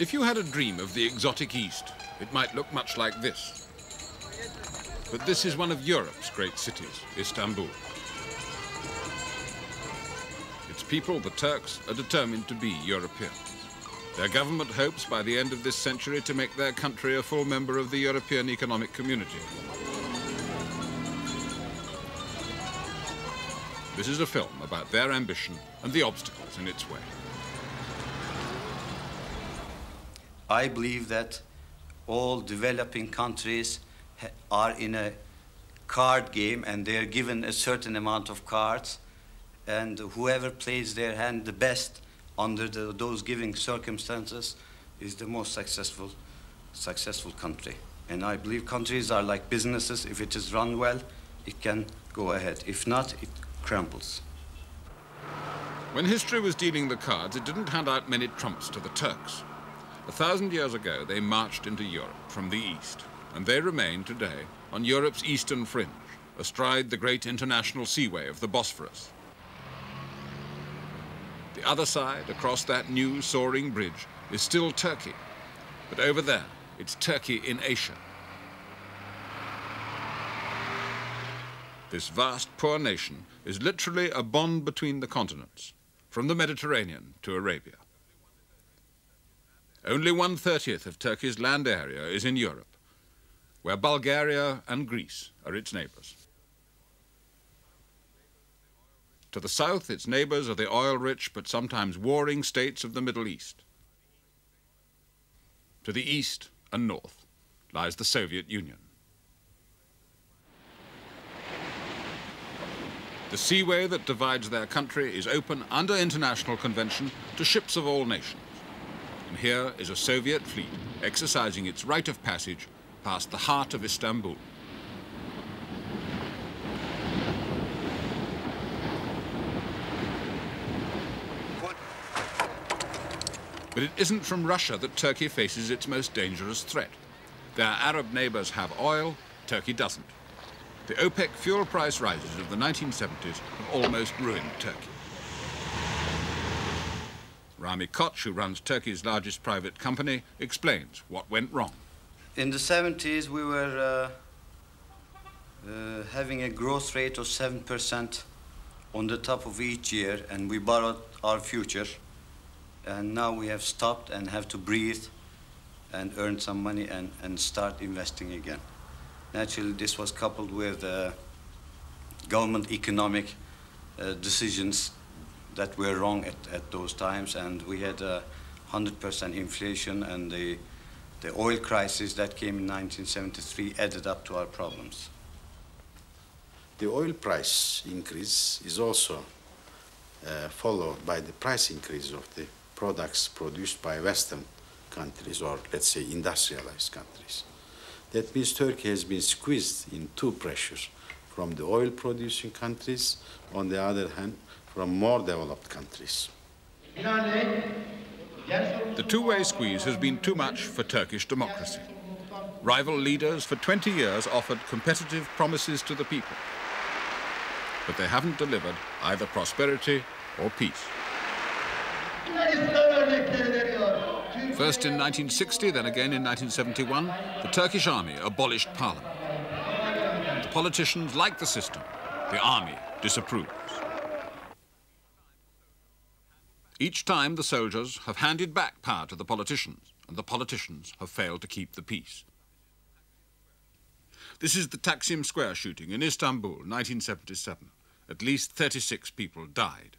If you had a dream of the exotic East, it might look much like this. But this is one of Europe's great cities, Istanbul. Its people, the Turks, are determined to be Europeans. Their government hopes by the end of this century to make their country a full member of the European Economic Community. This is a film about their ambition and the obstacles in its way. I believe that all developing countries are in a card game and they're given a certain amount of cards, and whoever plays their hand the best under those giving circumstances is the most successful country. And I believe countries are like businesses. If it is run well, it can go ahead. If not, it crumbles. When history was dealing the cards, it didn't hand out many trumps to the Turks. 1,000 years ago, they marched into Europe from the east, and they remain today on Europe's eastern fringe, astride the great international seaway of the Bosphorus. The other side, across that new soaring bridge, is still Turkey. But over there, it's Turkey in Asia. This vast, poor nation is literally a bond between the continents, from the Mediterranean to Arabia. Only 1/30 of Turkey's land area is in Europe, where Bulgaria and Greece are its neighbours. To the south, its neighbours are the oil-rich but sometimes warring states of the Middle East. To the east and north lies the Soviet Union. The seaway that divides their country is open under international convention to ships of all nations. And here is a Soviet fleet exercising its right of passage past the heart of Istanbul. But it isn't from Russia that Turkey faces its most dangerous threat. Their Arab neighbours have oil, Turkey doesn't. The OPEC fuel price rises of the 1970s have almost ruined Turkey. Rami Koch, who runs Turkey's largest private company, explains what went wrong. In the 70s, we were having a growth rate of 7% on the top of each year, and we borrowed our future. And now we have stopped and have to breathe and earn some money and start investing again. Naturally, this was coupled with government economic decisions that were wrong at those times, and we had 100% inflation, and the oil crisis that came in 1973 added up to our problems. The oil price increase is also followed by the price increase of the products produced by Western countries, or let's say industrialized countries. That means Turkey has been squeezed in two pressures, from the oil producing countries, on the other hand, from more developed countries. The two-way squeeze has been too much for Turkish democracy. Rival leaders for 20 years offered competitive promises to the people, but they haven't delivered either prosperity or peace. First in 1960, then again in 1971, the Turkish army abolished parliament. The politicians like the system, the army disapproves. Each time, the soldiers have handed back power to the politicians, and the politicians have failed to keep the peace. This is the Taksim Square shooting in Istanbul, 1977. At least 36 people died.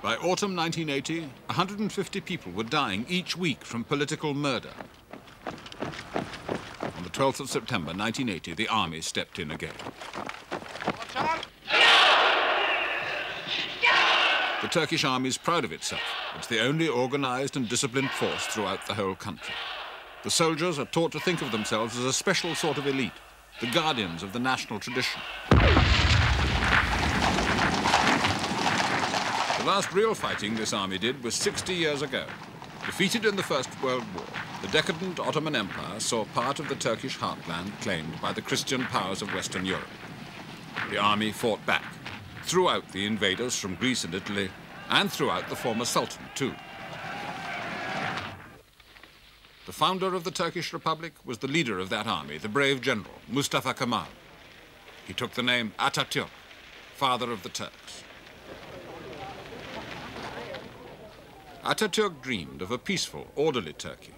By autumn 1980, 150 people were dying each week from political murder. On the 12th of September 1980, the army stepped in again. The Turkish army is proud of itself. It's the only organised and disciplined force throughout the whole country. The soldiers are taught to think of themselves as a special sort of elite, the guardians of the national tradition. The last real fighting this army did was 60 years ago, Defeated in the First World War, the decadent Ottoman Empire saw part of the Turkish heartland claimed by the Christian powers of Western Europe. The army fought back, threw out the invaders from Greece and Italy, and threw out the former Sultan, too. The founder of the Turkish Republic was the leader of that army, the brave general, Mustafa Kemal. He took the name Atatürk, father of the Turks. Atatürk dreamed of a peaceful, orderly Turkey.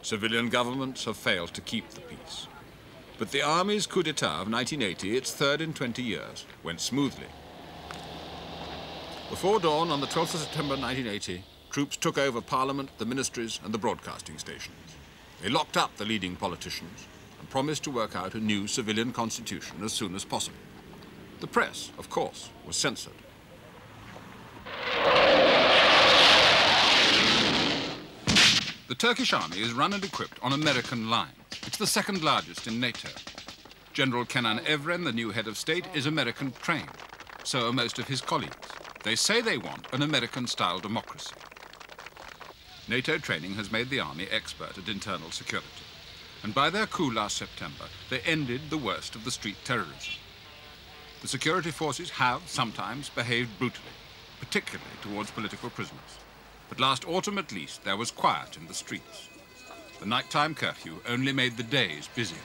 Civilian governments have failed to keep the peace. But the army's coup d'etat of 1980, its third in 20 years, went smoothly. Before dawn on the 12th of September 1980, troops took over Parliament, the ministries, and the broadcasting stations. They locked up the leading politicians and promised to work out a new civilian constitution as soon as possible. The press, of course, was censored. The Turkish army is run and equipped on American lines. It's the second largest in NATO. General Kenan Evren, the new head of state, is American trained. So are most of his colleagues. They say they want an American-style democracy. NATO training has made the army expert at internal security. And by their coup last September, they ended the worst of the street terrorism. The security forces have sometimes behaved brutally, particularly towards political prisoners. But last autumn, at least, there was quiet in the streets. The nighttime curfew only made the days busier.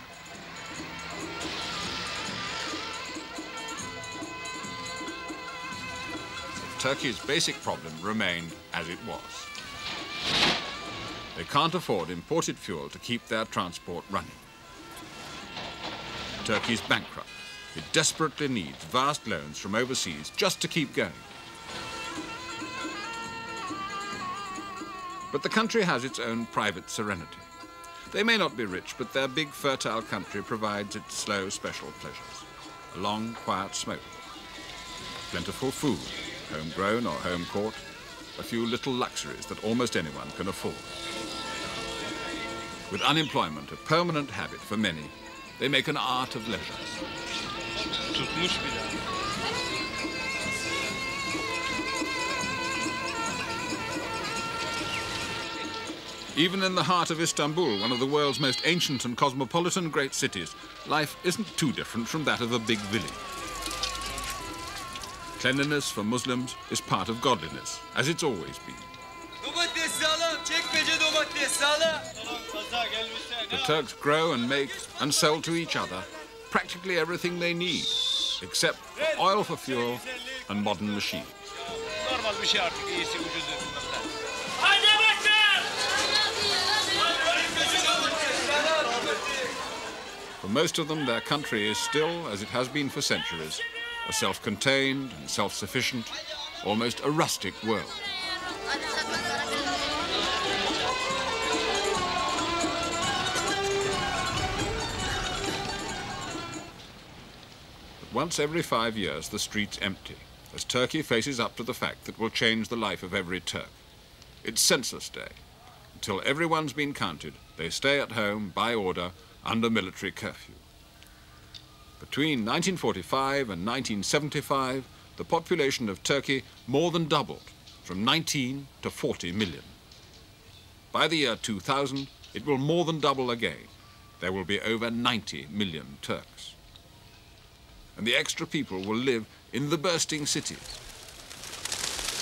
Turkey's basic problem remained as it was. They can't afford imported fuel to keep their transport running. Turkey's bankrupt. It desperately needs vast loans from overseas just to keep going. But the country has its own private serenity. They may not be rich, but their big, fertile country provides its slow, special pleasures. A long, quiet smoke, plentiful food, homegrown or home caught, a few little luxuries that almost anyone can afford. With unemployment a permanent habit for many, they make an art of leisure. Even in the heart of Istanbul, one of the world's most ancient and cosmopolitan great cities, life isn't too different from that of a big village. Cleanliness for Muslims is part of godliness, as it's always been. The Turks grow and make and sell to each other practically everything they need, except for oil for fuel and modern machines. For most of them, their country is still, as it has been for centuries, a self-contained and self-sufficient, almost a rustic world. But once every 5 years, the streets empty, as Turkey faces up to the fact that will change the life of every Turk. It's Census Day. Until everyone's been counted, they stay at home, by order, under military curfew. Between 1945 and 1975, the population of Turkey more than doubled, from 19 to 40 million. By the year 2000, it will more than double again. There will be over 90 million Turks. And the extra people will live in the bursting cities,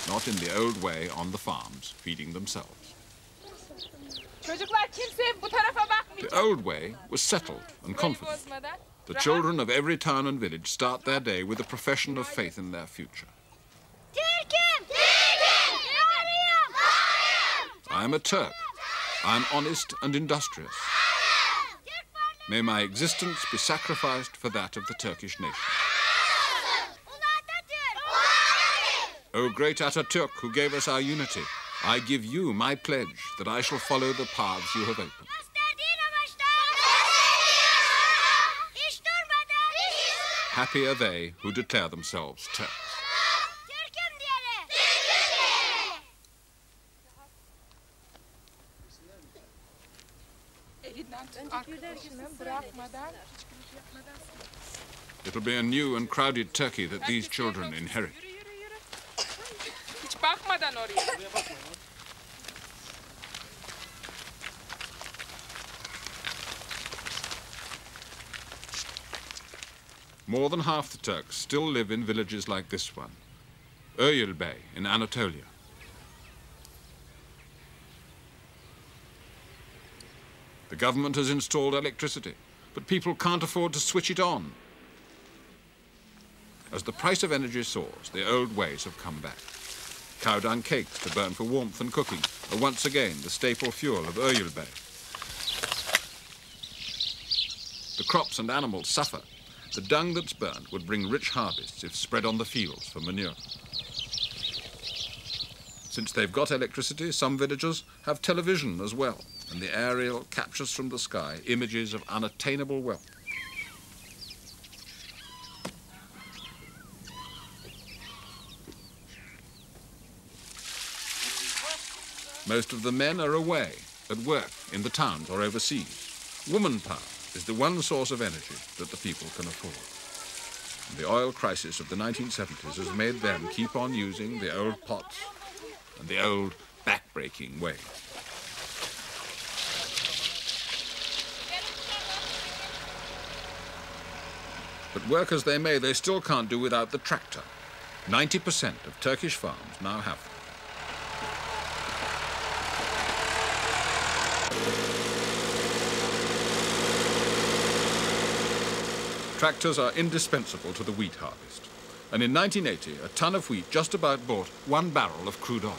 not in the old way on the farms, feeding themselves. The old way was settled and confident. The children of every town and village start their day with a profession of faith in their future. I am a Turk. I am honest and industrious. May my existence be sacrificed for that of the Turkish nation. O great Atatürk, who gave us our unity, I give you my pledge that I shall follow the paths you have opened. Happy are they who declare themselves Turks. It'll be a new and crowded Turkey that these children inherit. More than half the Turks still live in villages like this one, Öylübey in Anatolia. The government has installed electricity, but people can't afford to switch it on. As the price of energy soars, the old ways have come back. Cow dung cakes to burn for warmth and cooking are once again the staple fuel of Öylübey. The crops and animals suffer. The dung that's burned would bring rich harvests if spread on the fields for manure. Since they've got electricity, some villagers have television as well, and the aerial captures from the sky images of unattainable wealth. Most of the men are away, at work, in the towns or overseas. Woman power is the one source of energy that the people can afford. And the oil crisis of the 1970s has made them keep on using the old pots and the old back-breaking ways. But work as they may, they still can't do without the tractor. 90% of Turkish farms now have them. Tractors are indispensable to the wheat harvest. And in 1980, a ton of wheat just about bought one barrel of crude oil.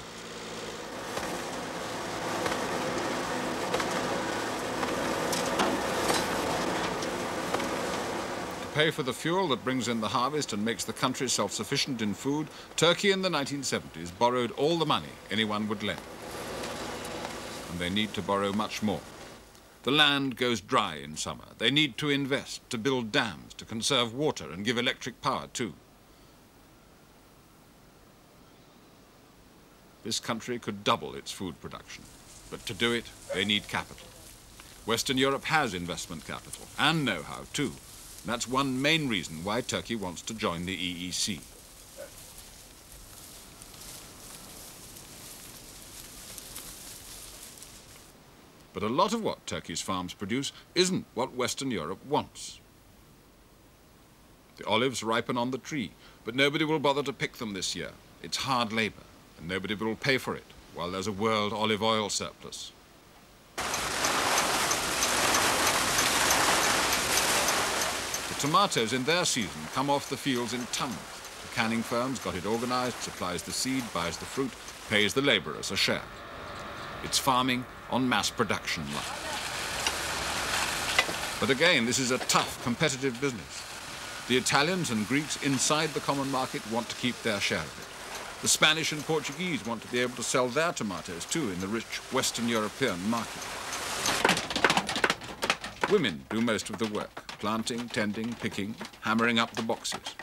To pay for the fuel that brings in the harvest and makes the country self-sufficient in food, Turkey in the 1970s borrowed all the money anyone would lend. And they need to borrow much more. The land goes dry in summer. They need to invest, to build dams, to conserve water and give electric power too. This country could double its food production, but to do it, they need capital. Western Europe has investment capital and know-how too. That's one main reason why Turkey wants to join the EEC. But a lot of what Turkey's farms produce isn't what Western Europe wants. The olives ripen on the tree, but nobody will bother to pick them this year. It's hard labour, and nobody will pay for it while there's a world olive oil surplus. The tomatoes in their season come off the fields in tons. The canning firm's got it organised, supplies the seed, buys the fruit, pays the labourers a share. It's farming on mass production line. But again, this is a tough, competitive business. The Italians and Greeks inside the common market want to keep their share of it. The Spanish and Portuguese want to be able to sell their tomatoes too in the rich Western European market. Women do most of the work, planting, tending, picking, hammering up the boxes.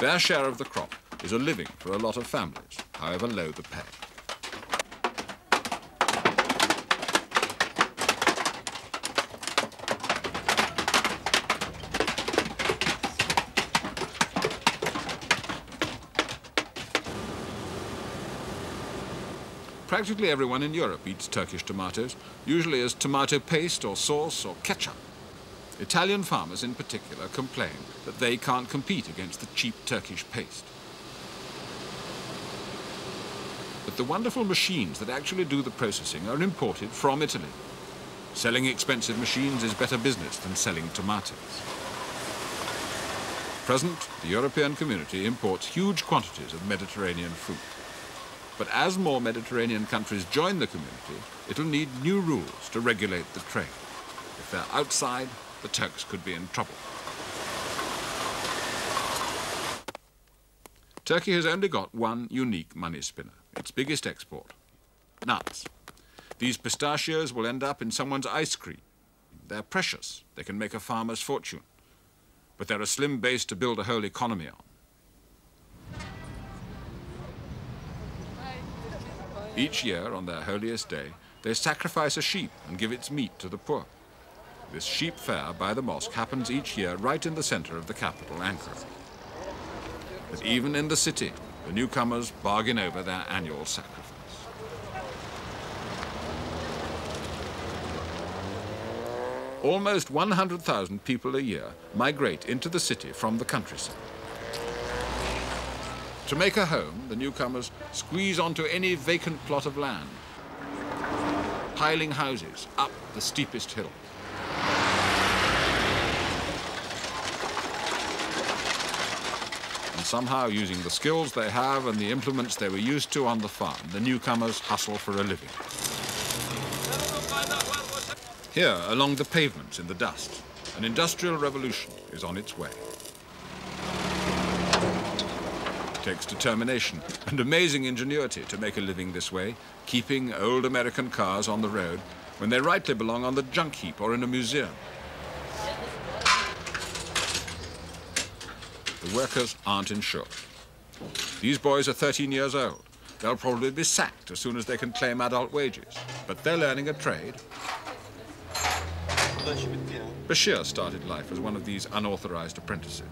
Their share of the crop is a living for a lot of families, however low the pay. Practically everyone in Europe eats Turkish tomatoes, usually as tomato paste or sauce or ketchup. Italian farmers in particular complain that they can't compete against the cheap Turkish paste. But the wonderful machines that actually do the processing are imported from Italy. Selling expensive machines is better business than selling tomatoes. At present, the European community imports huge quantities of Mediterranean fruit. But as more Mediterranean countries join the community, it'll need new rules to regulate the trade. If they're outside, the Turks could be in trouble. Turkey has only got one unique money spinner, its biggest export, nuts. These pistachios will end up in someone's ice cream. They're precious. They can make a farmer's fortune. But they're a slim base to build a whole economy on. Each year, on their holiest day, they sacrifice a sheep and give its meat to the poor. This sheep fair by the mosque happens each year right in the centre of the capital, Ankara. But even in the city, the newcomers bargain over their annual sacrifice. Almost 100,000 people a year migrate into the city from the countryside. To make a home, the newcomers squeeze onto any vacant plot of land, piling houses up the steepest hill. And somehow, using the skills they have and the implements they were used to on the farm, the newcomers hustle for a living. Here, along the pavements in the dust, an industrial revolution is on its way. It takes determination and amazing ingenuity to make a living this way, keeping old American cars on the road when they rightly belong on the junk heap or in a museum. The workers aren't insured. These boys are 13 years old. They'll probably be sacked as soon as they can claim adult wages, but they're learning a trade. Bashir started life as one of these unauthorized apprentices,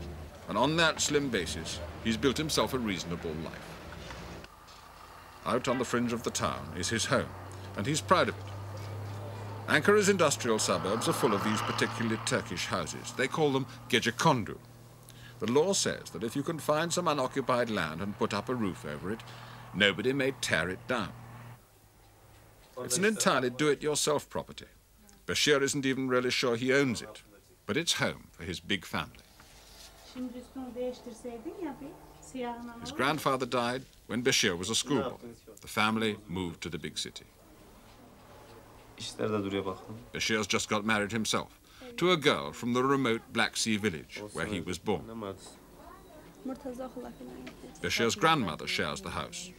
and on that slim basis, he's built himself a reasonable life. Out on the fringe of the town is his home, and he's proud of it. Ankara's industrial suburbs are full of these particularly Turkish houses. They call them gecekondu. The law says that if you can find some unoccupied land and put up a roof over it, nobody may tear it down. It's an entirely do-it-yourself property. Bashir isn't even really sure he owns it, but it's home for his big family. His grandfather died when Bashir was a schoolboy. The family moved to the big city. Bashir's just got married himself to a girl from the remote Black Sea village where he was born. Bashir's grandmother shares the house.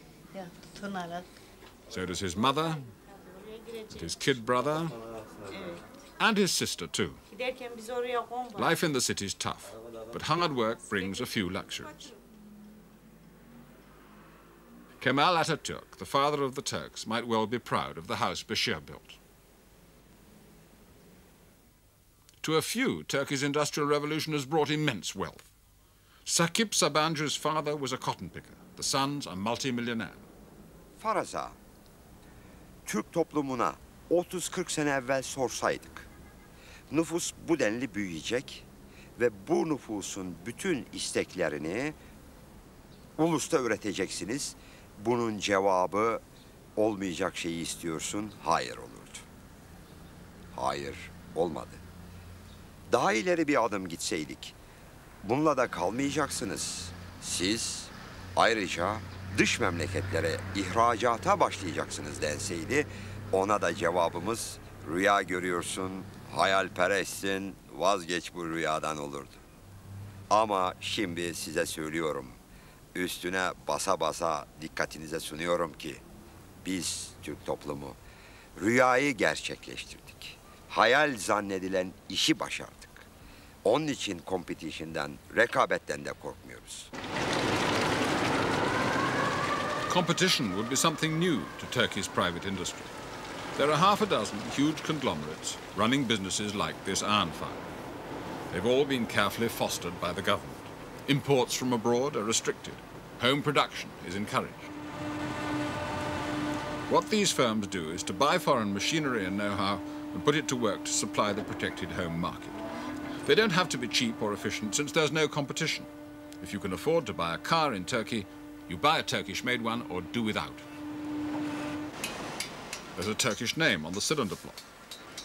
So does his mother, and his kid brother, and his sister too. Life in the city's tough, but hard work brings a few luxuries. Kemal Atatürk, the father of the Turks, might well be proud of the house Bashir built. To a few, Turkey's industrial revolution has brought immense wealth. Sakıp Sabancı's father was a cotton picker. The sons are multi-millionaire. Faraza, Türk toplumuna 30-40 sene evvel sorsaydık, nüfus bu denli büyüyecek ve bu nüfusun bütün isteklerini ulusta üreteceksiniz. Bunun cevabı olmayacak şeyi istiyorsun, hayır olurdu. Hayır olmadı. Daha ileri bir adım gitseydik, bununla da kalmayacaksınız. Siz ayrıca dış memleketlere, ihracata başlayacaksınız denseydi, ona da cevabımız rüya görüyorsun, hayalperestsin, vazgeç bu rüyadan olurdu. Ama şimdi size söylüyorum, üstüne basa basa dikkatinize sunuyorum ki biz Türk toplumu rüyayı gerçekleştirdik. Hayal zannedilen işi başardık. Onun için competition'dan, rekabetten de korkmuyoruz. Competition would be something new to Turkey's private industry. There are half a dozen huge conglomerates running businesses like this Anfa. They've all been carefully fostered by the government. Imports from abroad are restricted. Home production is encouraged. What these firms do is to buy foreign machinery and know-how and put it to work to supply the protected home market. They don't have to be cheap or efficient since there's no competition. If you can afford to buy a car in Turkey, you buy a Turkish-made one or do without. There's a Turkish name on the cylinder block,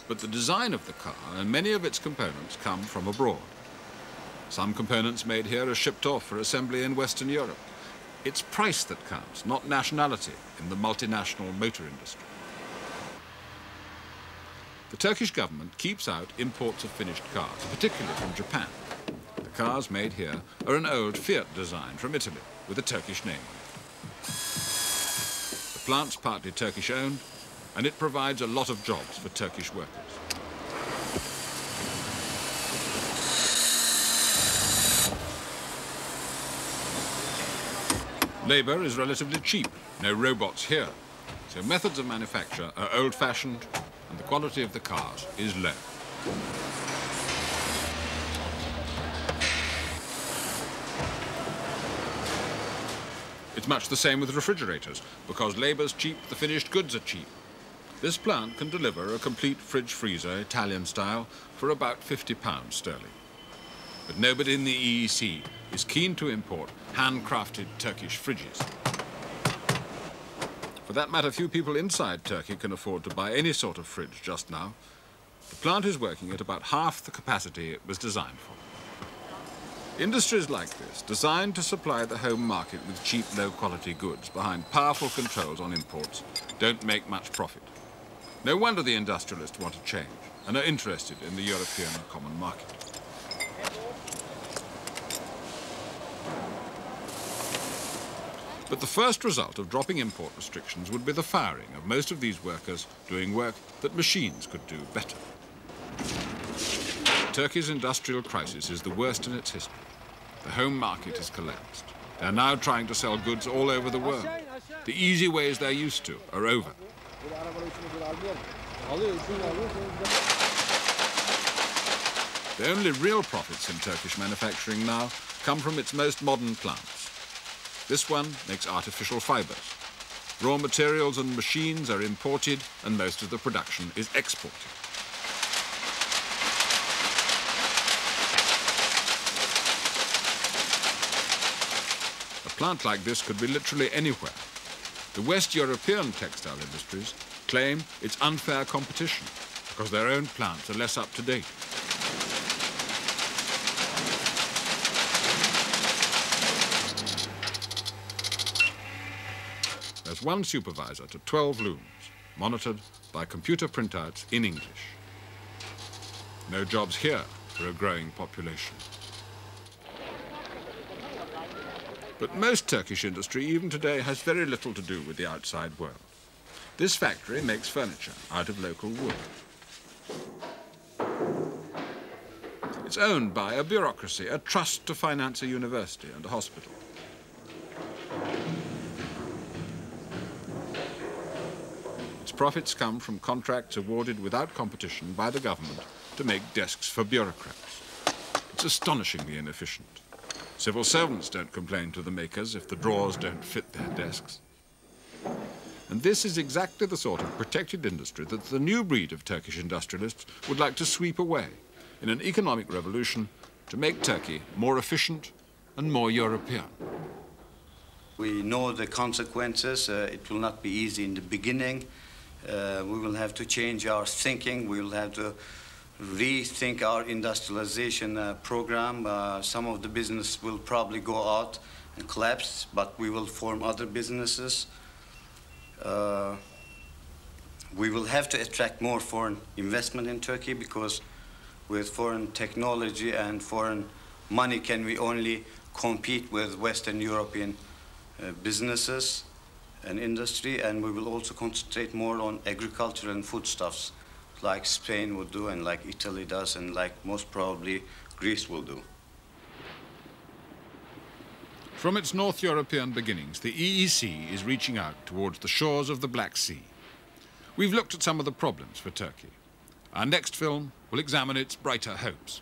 but the design of the car and many of its components come from abroad. Some components made here are shipped off for assembly in Western Europe. It's price that counts, not nationality, in the multinational motor industry. The Turkish government keeps out imports of finished cars, particularly from Japan. The cars made here are an old Fiat design from Italy, with a Turkish name on it. The plant's partly Turkish-owned, and it provides a lot of jobs for Turkish workers. Labour is relatively cheap, no robots here, so methods of manufacture are old-fashioned, and the quality of the cars is low. It's much the same with refrigerators. Because labour's cheap, the finished goods are cheap. This plant can deliver a complete fridge freezer, Italian style, for about £50 sterling. But nobody in the EEC is keen to import handcrafted Turkish fridges. For that matter, few people inside Turkey can afford to buy any sort of fridge just now. The plant is working at about half the capacity it was designed for. Industries like this, designed to supply the home market with cheap, low-quality goods behind powerful controls on imports, don't make much profit. No wonder the industrialists want to change and are interested in the European common market. But the first result of dropping import restrictions would be the firing of most of these workers doing work that machines could do better. Turkey's industrial crisis is the worst in its history. The home market has collapsed. They're now trying to sell goods all over the world. The easy ways they're used to are over. The only real profits in Turkish manufacturing now come from its most modern plants. This one makes artificial fibers. Raw materials and machines are imported, and most of the production is exported. A plant like this could be literally anywhere. The West European textile industries claim it's unfair competition because their own plants are less up to date. There's one supervisor to 12 looms, monitored by computer printouts in English. No jobs here for a growing population. But most Turkish industry, even today, has very little to do with the outside world. This factory makes furniture out of local wood. It's owned by a bureaucracy, a trust to finance a university and a hospital. Its profits come from contracts awarded without competition by the government to make desks for bureaucrats. It's astonishingly inefficient. Civil servants don't complain to the makers if the drawers don't fit their desks. And this is exactly the sort of protected industry that the new breed of Turkish industrialists would like to sweep away in an economic revolution to make Turkey more efficient and more European. We know the consequences. It will not be easy in the beginning. We will have to change our thinking. We will have to rethink our industrialization program. Some of the business will probably go out and collapse, but we will form other businesses. We will have to attract more foreign investment in Turkey, because with foreign technology and foreign money can we only compete with Western European businesses and industry, and we will also concentrate more on agriculture and foodstuffs, like Spain would do, and like Italy does, and like most probably Greece will do. From its North European beginnings, the EEC is reaching out towards the shores of the Black Sea. We've looked at some of the problems for Turkey. Our next film will examine its brighter hopes.